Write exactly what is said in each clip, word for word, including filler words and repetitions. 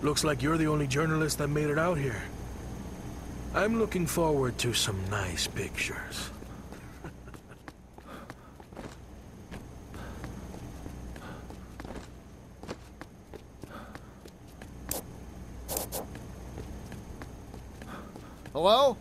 Looks like you're the only journalist that made it out here. I'm looking forward to some nice pictures. Hello?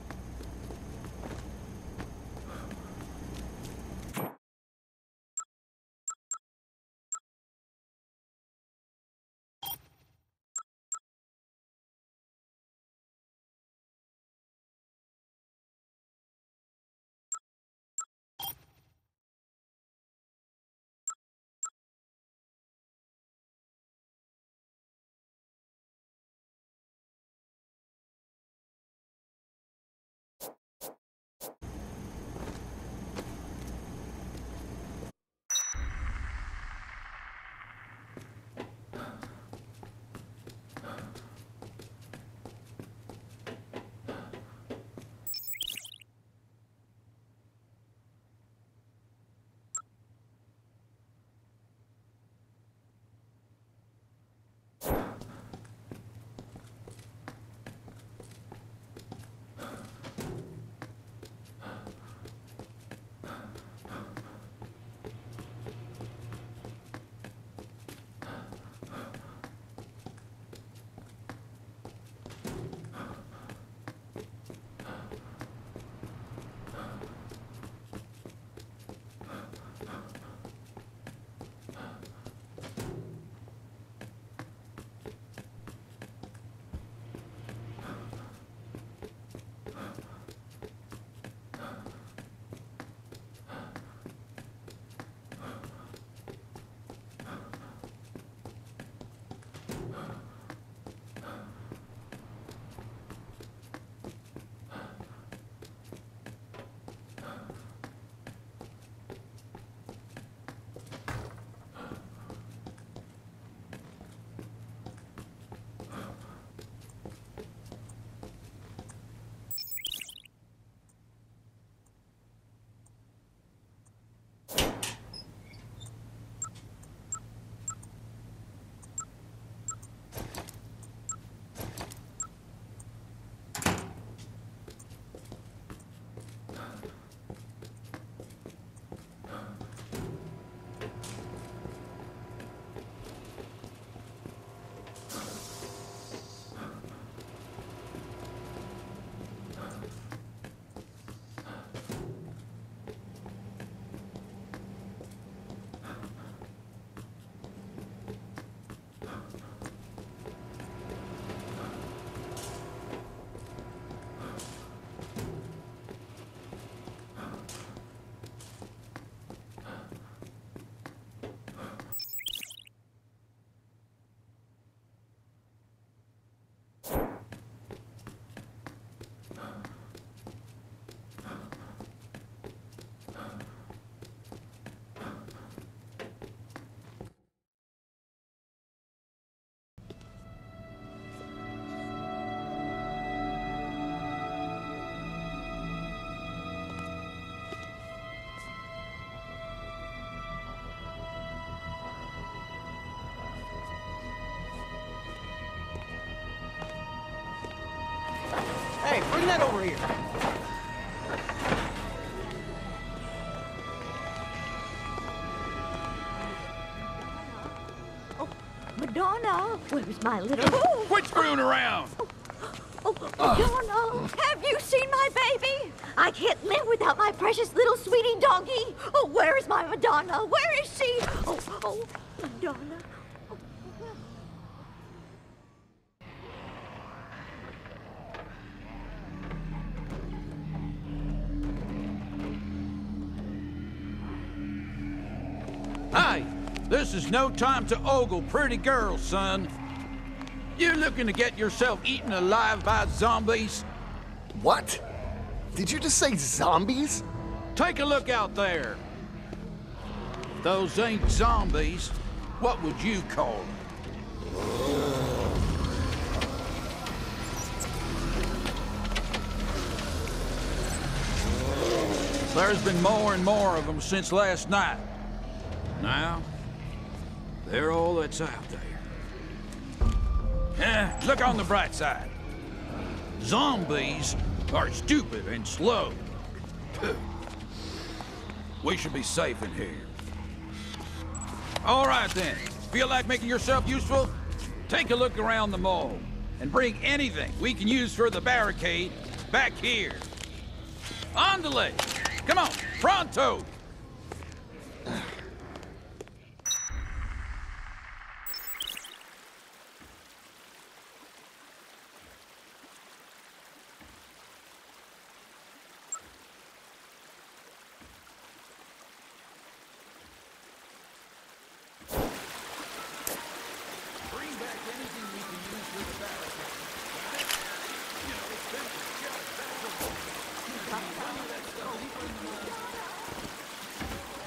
Hey, bring that over here. Oh, Madonna, where was my little... Oh, quit screwing oh, around! Oh, oh Madonna, uh. have you seen my baby? I can't live without my precious little sweetie doggy. Oh, where is my Madonna? Where is she? Oh, oh, Madonna. This is no time to ogle pretty girls, son. You're looking to get yourself eaten alive by zombies? What? Did you just say zombies? Take a look out there. If those ain't zombies, what would you call them? There's been more and more of them since last night. Now, they're all that's out there. Eh, look on the bright side. Zombies are stupid and slow. We should be safe in here. All right then, feel like making yourself useful? Take a look around the mall and bring anything we can use for the barricade back here. Andale, come on, pronto!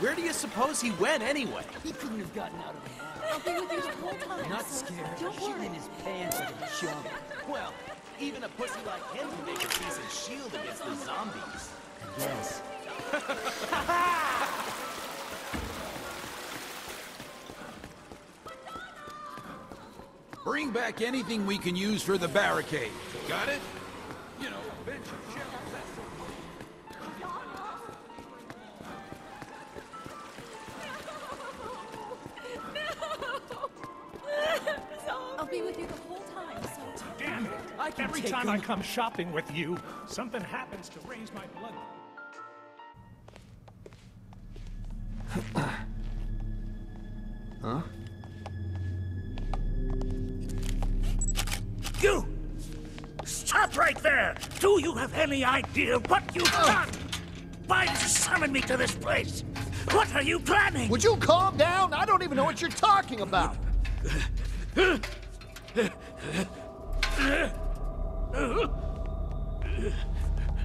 Where do you suppose he went anyway? He couldn't have gotten out of there. I'll be with you the whole time. Not scared. Shit in his pants like a chump. Well, even a pussy like him can make a decent shield against the zombies. Yes. Bring back anything we can use for the barricade. Got it? You know, venture shit. Every time I come shopping with you, something happens to raise my blood. Huh? You! Stop right there! Do you have any idea what you've uh. done? Why did you summon me to this place? What are you planning? Would you calm down? I don't even know what you're talking about.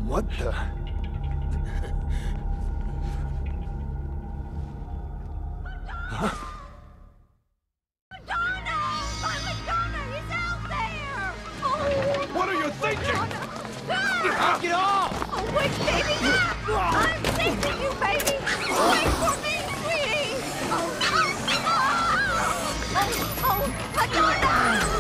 What the? Huh? Madonna! My Madonna is out there! Oh, what are you thinking? Knock it off! Oh, wait, baby, no! I'm saving you, baby! Wait for me, sweetie! Oh, no! Oh, oh, oh Madonna!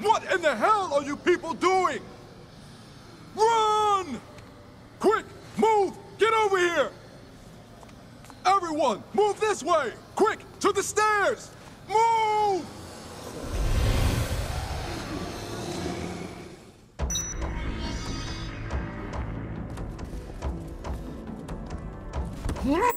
What the hell are you people doing? Run! Quick, move! Get over here! Everyone, move this way! Quick, to the stairs! Move! What?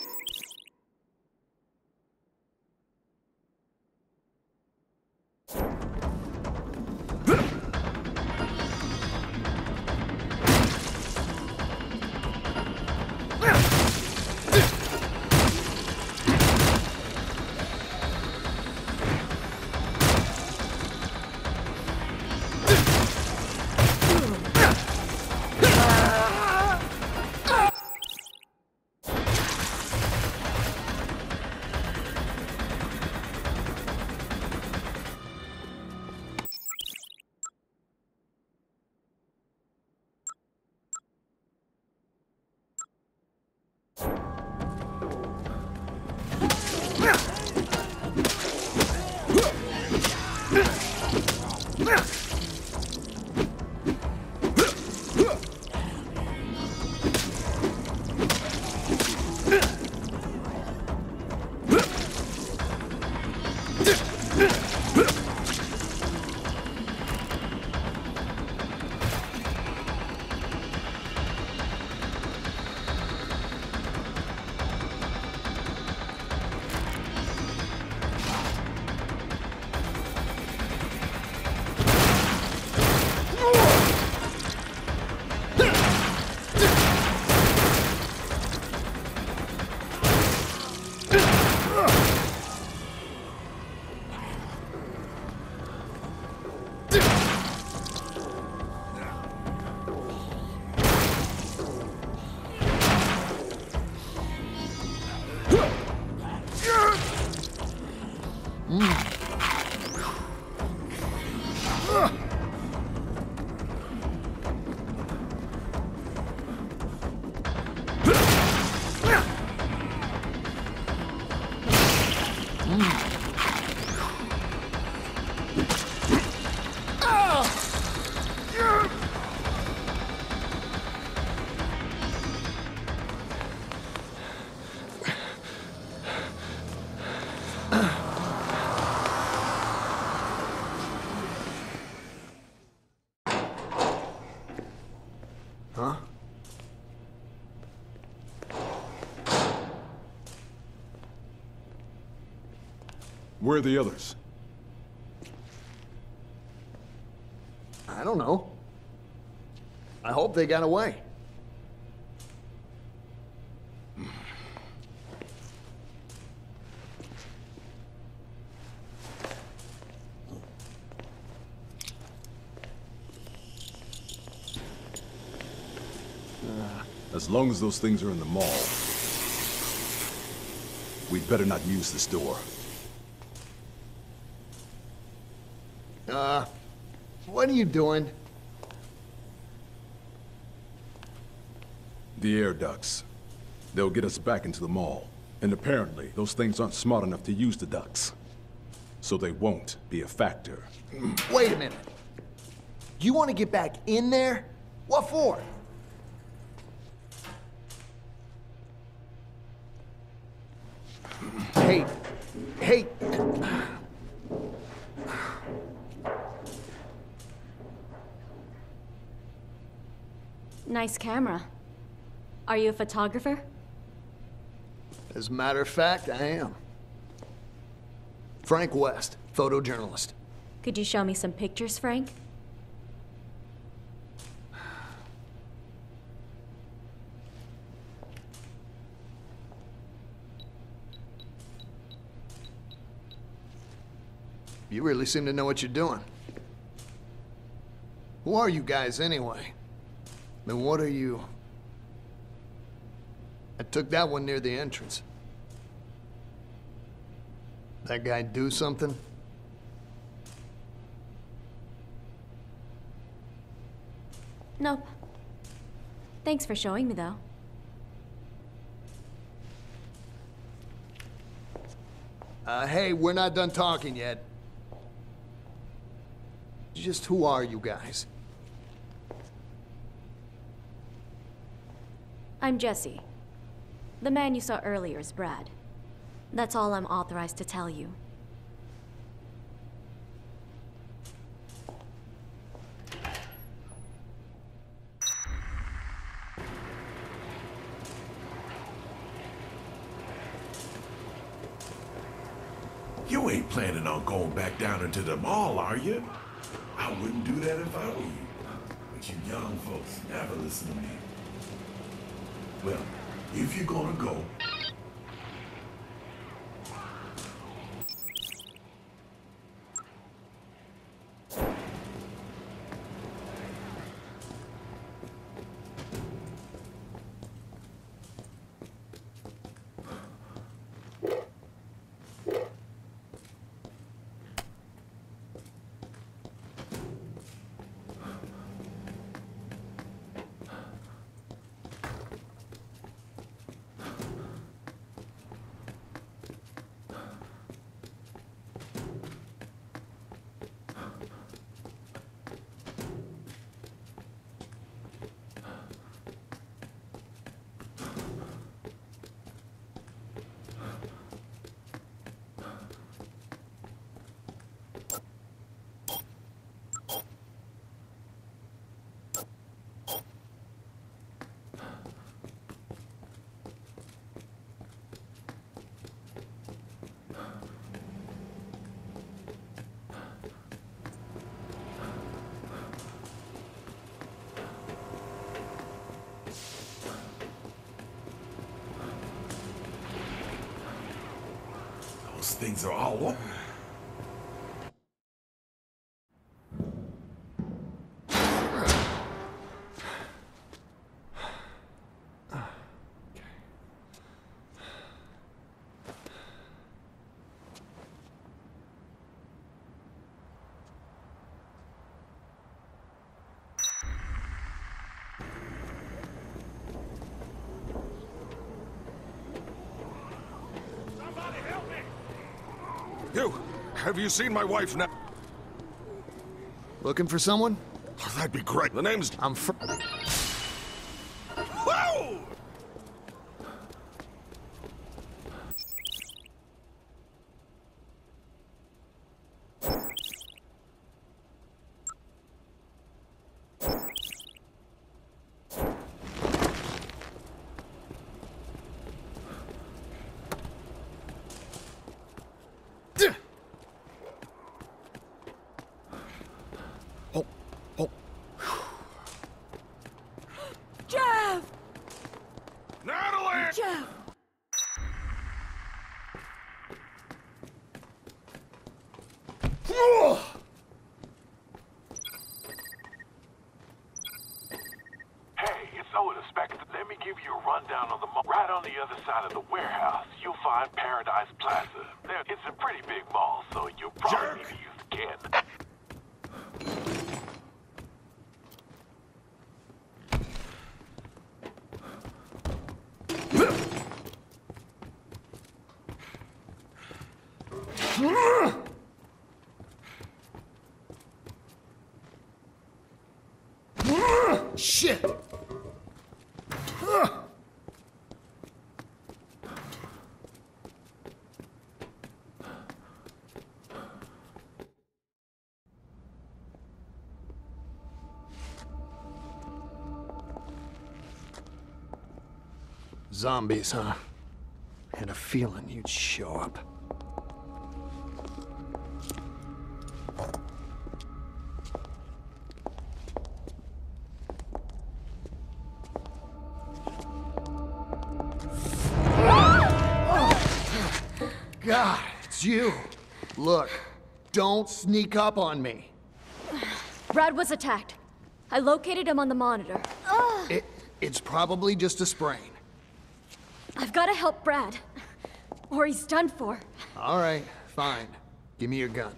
Huh? Where are the others? I don't know. I hope they got away. As long as those things are in the mall, we'd better not use this door. Uh, what are you doing? The air ducts. They'll get us back into the mall. And apparently, those things aren't smart enough to use the ducts. So they won't be a factor. Wait a minute. You want to get back in there? What for? Hey, hey. Nice camera. Are you a photographer? As a matter of fact, I am. Frank West, photojournalist. Could you show me some pictures, Frank? You really seem to know what you're doing. Who are you guys anyway? And what are you? I took that one near the entrance. That guy do something? Nope. Thanks for showing me, though. Uh, hey, we're not done talking yet. Just who are you guys? I'm Jesse. The man you saw earlier is Brad. That's all I'm authorized to tell you. You ain't planning on going back down into the mall, are you? I wouldn't do that if I were you. But you young folks never listen to me. Well, if you're gonna go... Those things are all up. You! Have you seen my wife now? Looking for someone? Oh, that'd be great. The name's... I'm fr... Whoa! so unexpected. Let me give you a rundown on the mall. Right on the other side of the warehouse, you'll find Paradise Plaza. There, it's a pretty big mall, so you'll probably Jerk. need to use the can. Shit! Huh. Zombies, huh? Had a feeling you'd show up. God, it's you. Look, don't sneak up on me. Brad was attacked. I located him on the monitor. It, it's probably just a sprain. I've got to help Brad, or he's done for. All right, fine. Give me your gun.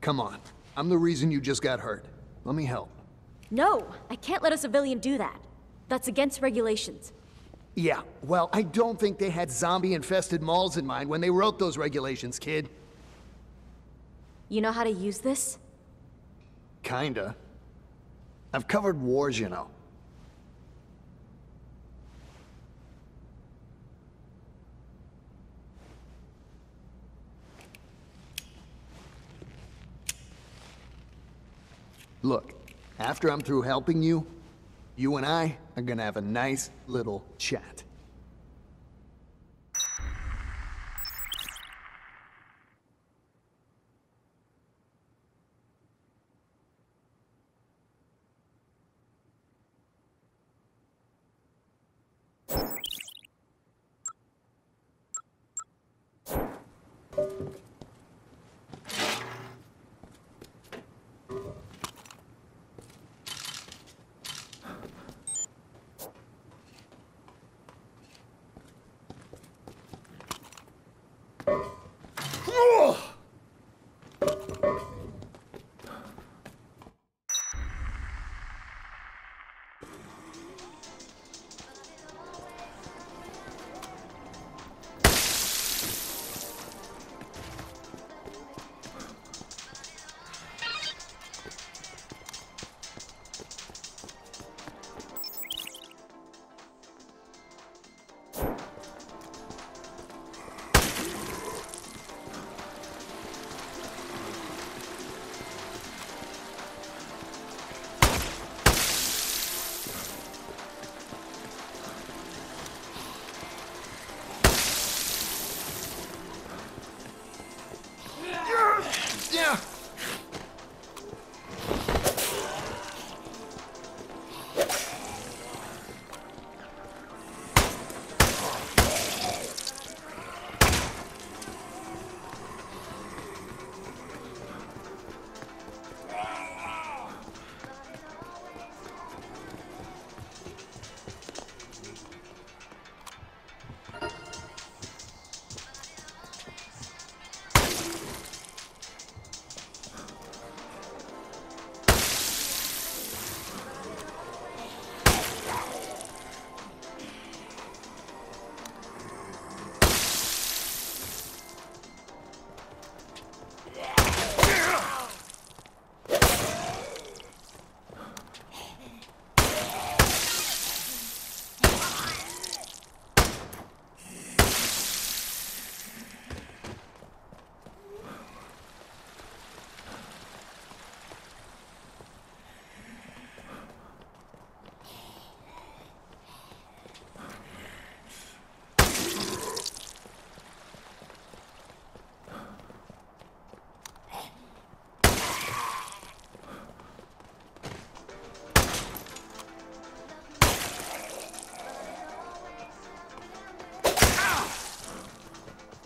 Come on. I'm the reason you just got hurt. Let me help. No, I can't let a civilian do that. That's against regulations. Yeah, well, I don't think they had zombie-infested malls in mind when they wrote those regulations, kid. You know how to use this? Kinda. I've covered wars, you know. Look, after I'm through helping you, you and I are gonna have a nice little chat.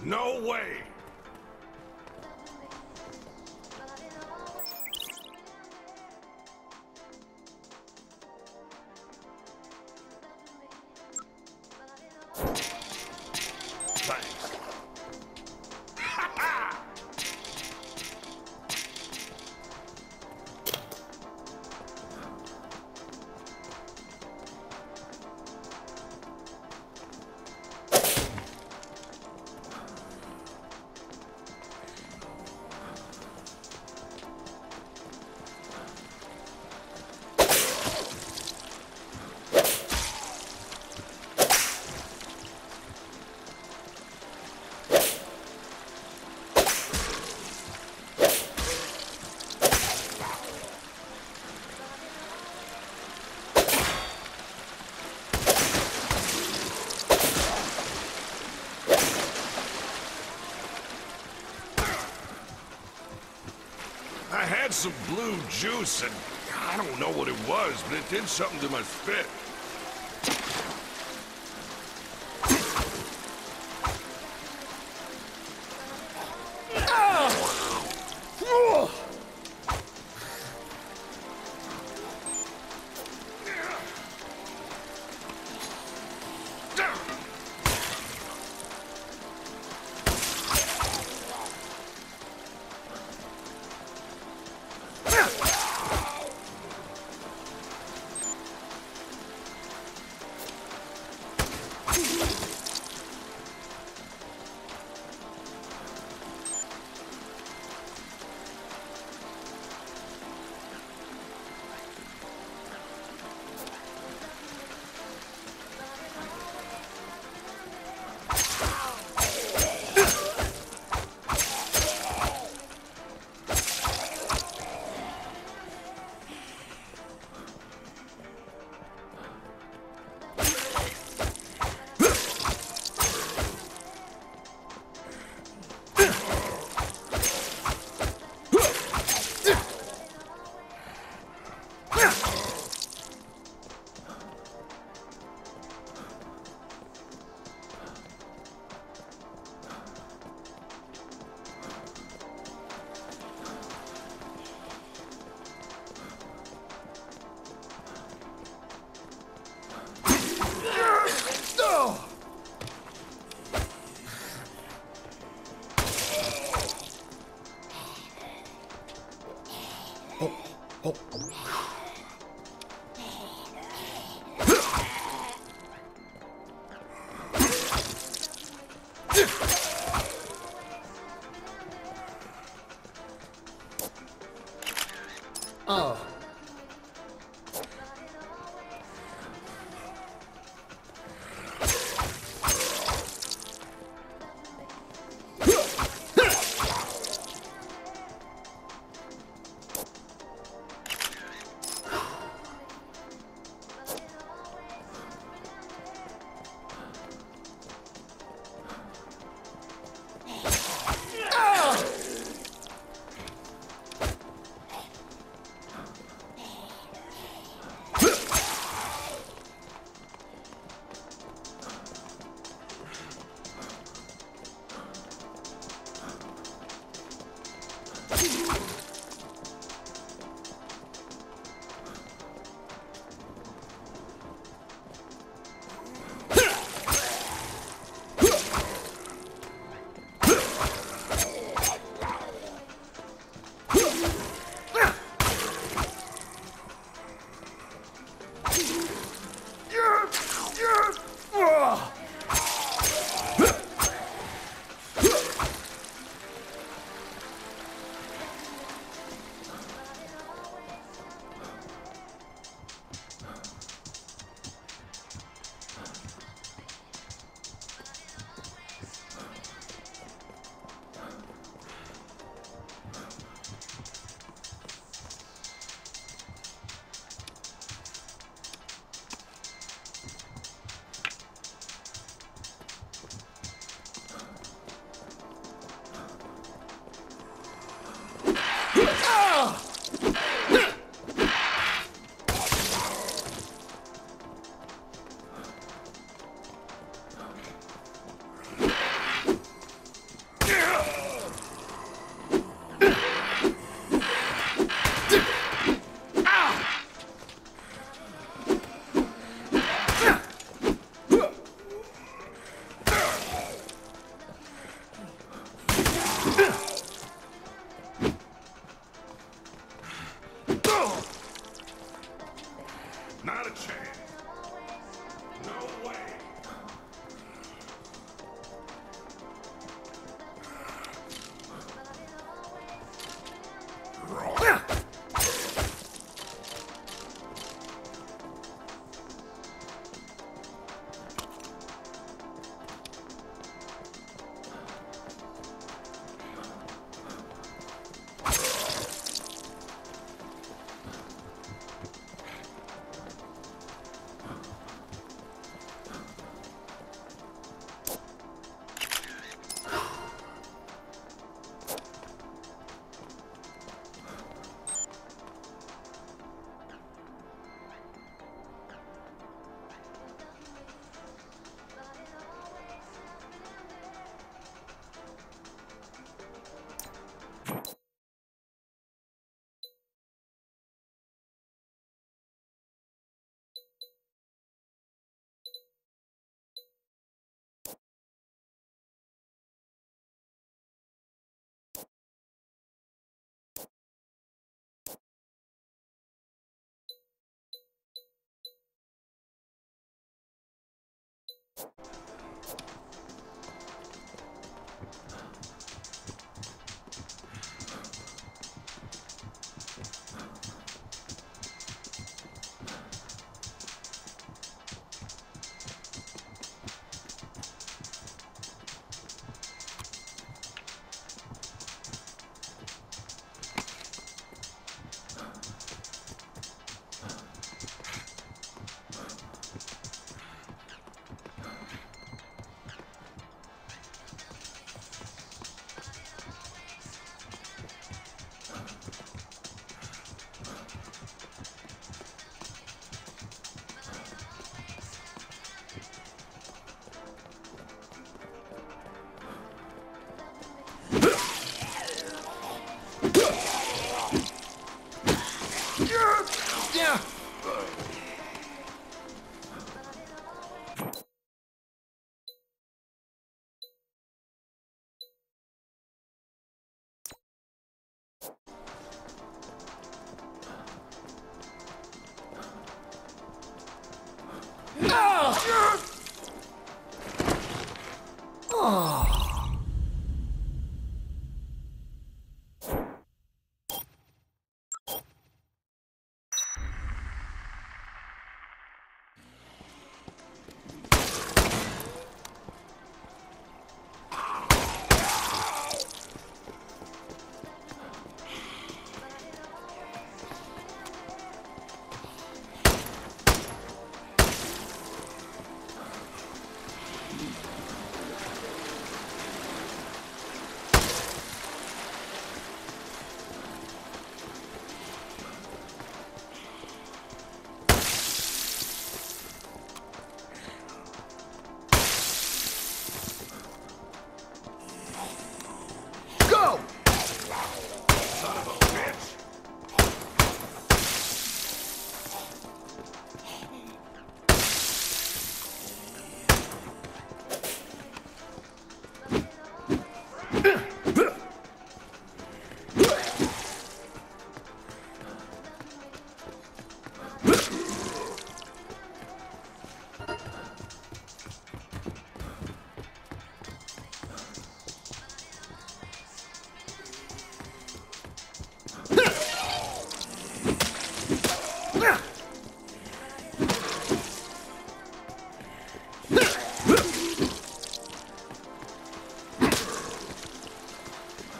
No way! some blue juice, and I don't know what it was, but it did something to my spit. Oh.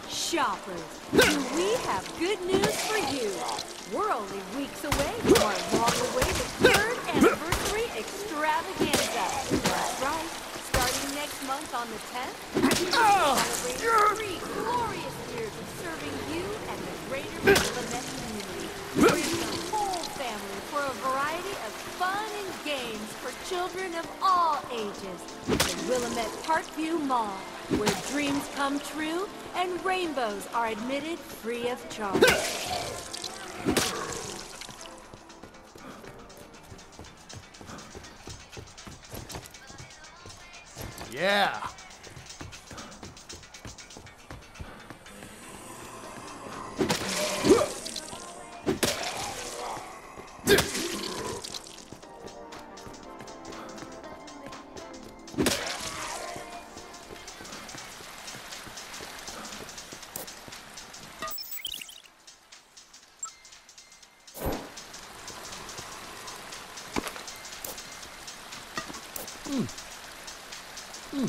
Shoppers, we have good news for you. We're only weeks away from our long-awaited third anniversary extravaganza. That's right. Starting next month on the tenth, we will celebrate three glorious years of serving you and the greater Willamette community. Bring the whole family for a variety of fun and games for children of all ages. The Willamette Parkview Mall, where dreams come true and rainbows are admitted free of charge. Yeah. Huh!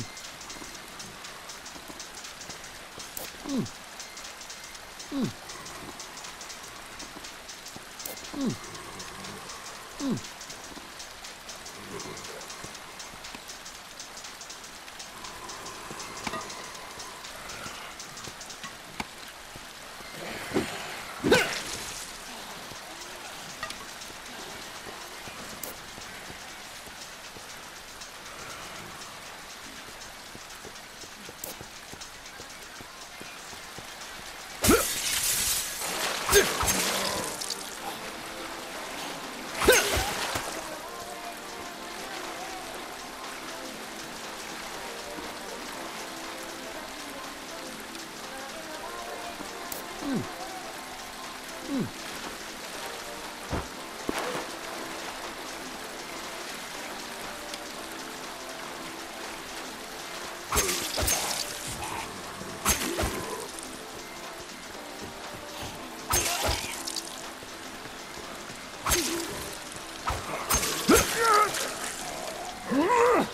Thanks.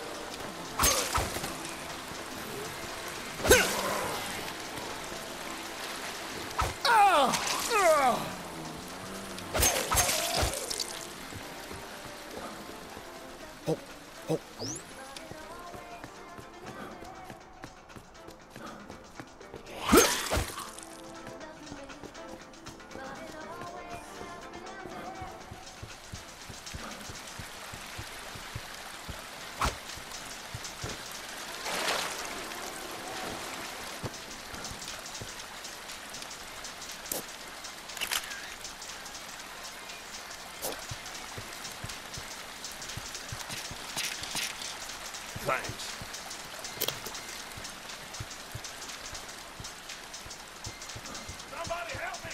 Somebody help me!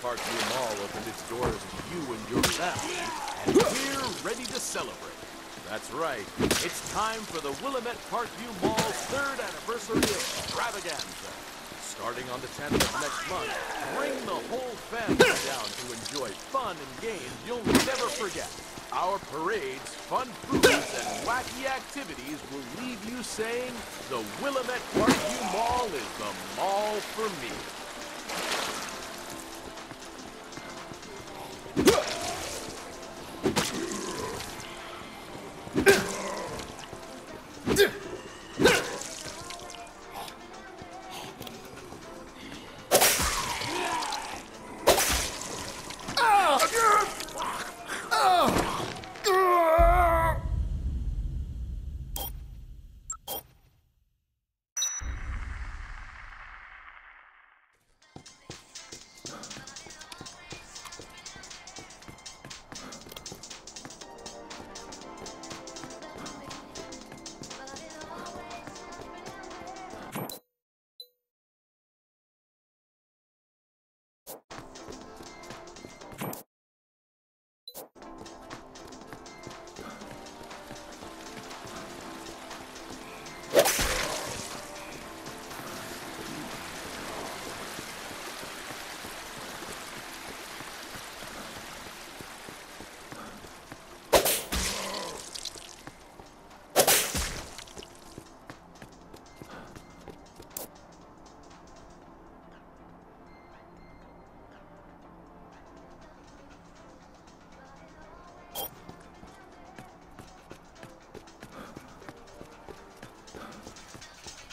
Parkview Mall opened its doors to you and your family, and we're ready to celebrate. That's right, it's time for the Willamette Parkview Mall's third anniversary extravaganza. Starting on the tenth of next month, bring the whole family down to enjoy fun and games you'll never forget. Our parades, fun foods, and wacky activities will leave you saying, the Willamette Parkview Mall is the mall for me.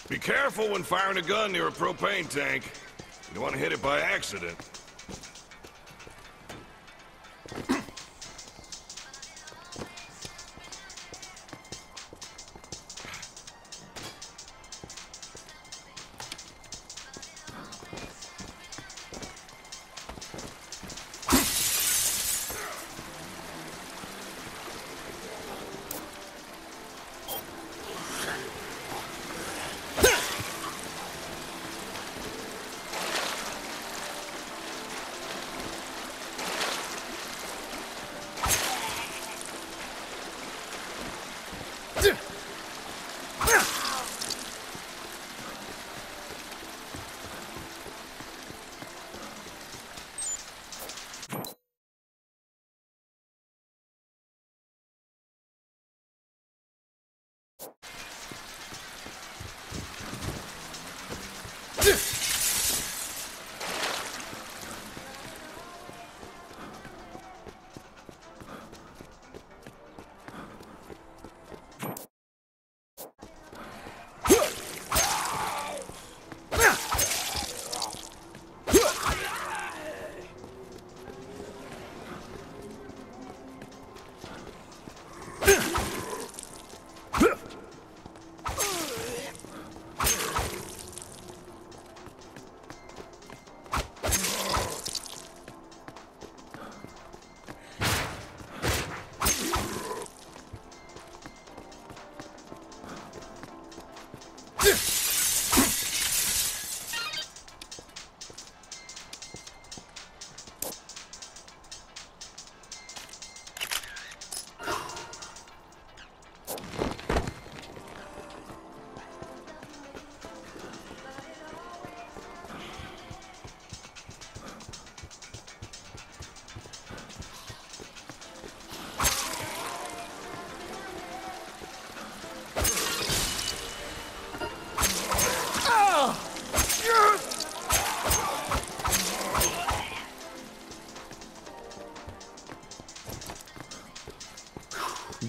Be careful when firing a gun near a propane tank. You don't want to hit it by accident.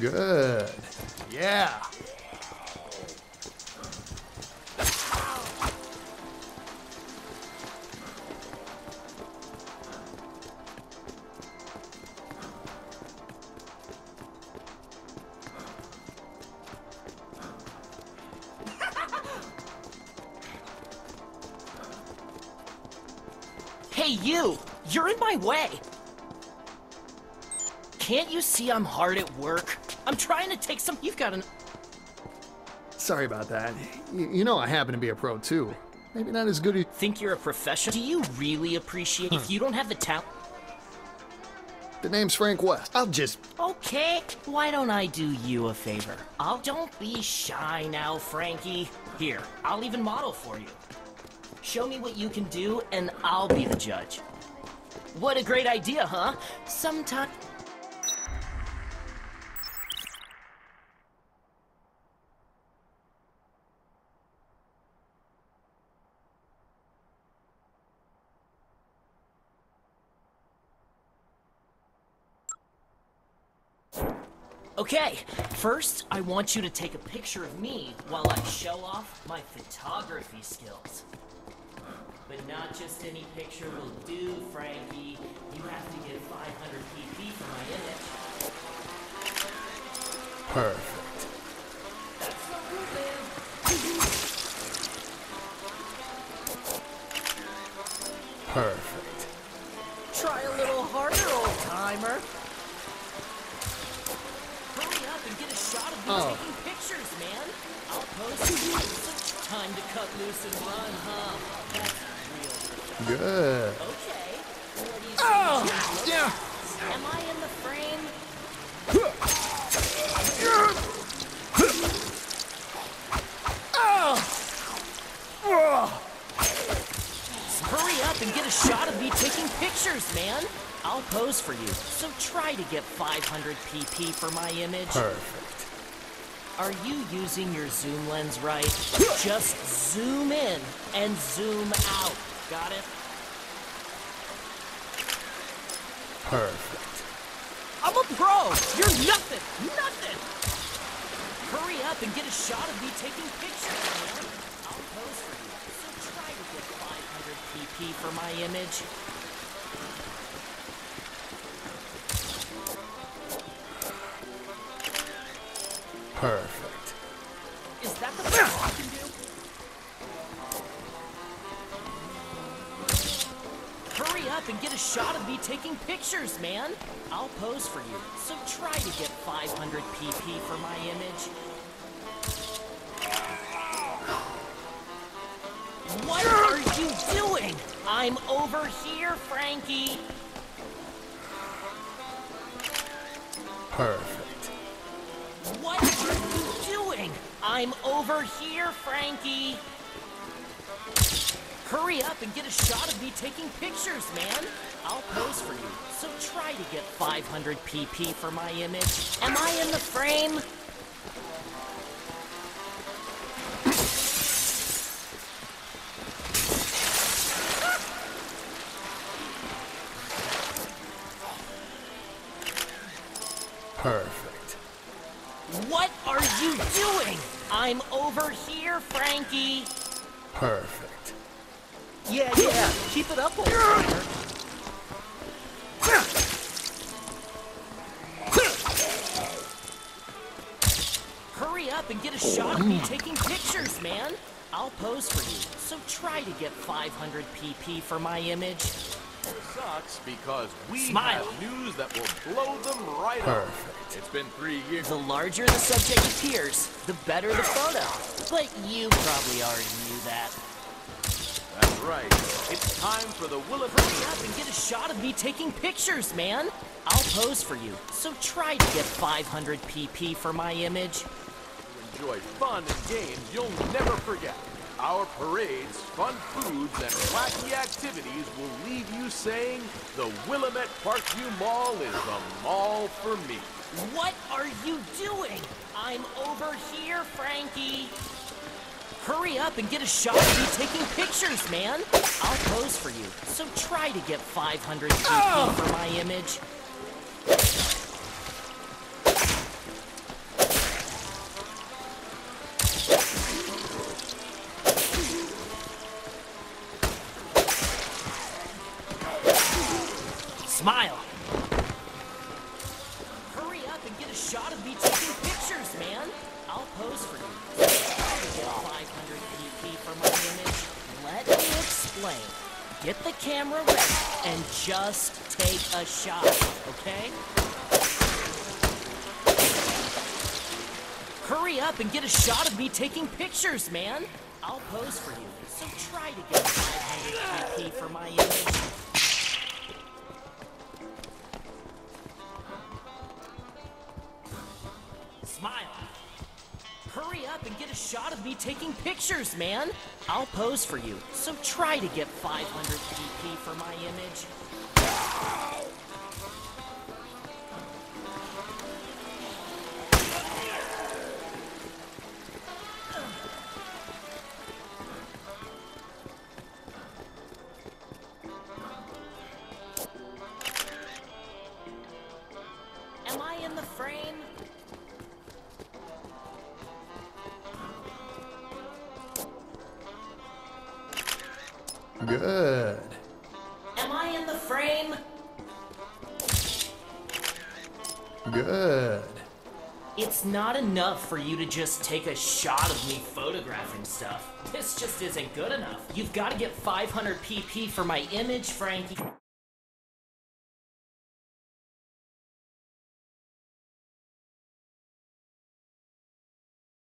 Good. Yeah. Hey, you! You're in my way! Can't you see I'm hard at work? I'm trying to take some... You've got an... Sorry about that. Y- you know I happen to be a pro, too. Maybe not as good as... Think you're a professional? Do you really appreciate huh. if you don't have the talent? The name's Frank West. I'll just... Okay, why don't I do you a favor? I'll... Don't be shy now, Frankie. Here, I'll even model for you. Show me what you can do, and I'll be the judge. What a great idea, huh? Sometime... Okay, first, I want you to take a picture of me while I show off my photography skills. But not just any picture will do, Frankie. You have to get five hundred P P for my image. Perfect. That's not good, man. Perfect. Try a little harder, old-timer. Hurry up and get a shot of me oh. taking pictures, man. I'll post you. Time to cut loose and run, huh? That's good. Okay. Oh! Yeah. Am I in the frame? Oh! Hurry up and get a shot of me taking pictures, man. I'll pose for you. So try to get five hundred P P for my image. Perfect. Are you using your zoom lens right? Just zoom in and zoom out. Got it? Perfect. I'm a pro! You're nothing! Nothing! Hurry up and get a shot of me taking pictures, man. I'll pose for you, so try to get five hundred P P for my image. Perfect. Is that the best I can do? Up and get a shot of me taking pictures, man. I'll pose for you, so try to get five hundred P P for my image. What are you doing? I'm over here, Frankie. Perfect. What are you doing? I'm over here, Frankie. Hurry up and get a shot of me taking pictures, man. I'll pose for you, so try to get five hundred P P for my image. Am I in the frame? Perfect. What are you doing? I'm over here, Frankie. Perfect. Yeah, yeah, keep it up, old timer. Hurry up and get a shot of me taking pictures, man. I'll pose for you, so try to get five hundred P P for my image. Sucks because we Smile. have news that will blow them right up. Perfect. It's been three years. The larger the subject appears, the better the photo. But you probably already knew that. That's right. It's time for the Willamette. Hurry up and get a shot of me taking pictures, man. I'll pose for you, so try to get five hundred P P for my image. Enjoy fun and games you'll never forget. Our parades, fun foods, and wacky activities will leave you saying, the Willamette Parkview Mall is the mall for me. What are you doing? I'm over here, Frankie. Hurry up and get a shot of you taking pictures, man. I'll pose for you, so try to get five hundred P P oh. for my image. shot of me taking pictures, man. I'll pose for you. I'll get five hundred P P for my image. Let me explain. Get the camera ready and just take a shot, okay? Hurry up and get a shot of me taking pictures, man. I'll pose for you, so try to get five hundred P P for my image. And get a shot of me taking pictures, man. I'll pose for you, so try to get five hundred P P for my image. Am I in the frame? Good. Am I in the frame? Good. It's not enough for you to just take a shot of me photographing stuff. This just isn't good enough. You've got to get five hundred P P for my image, Frankie.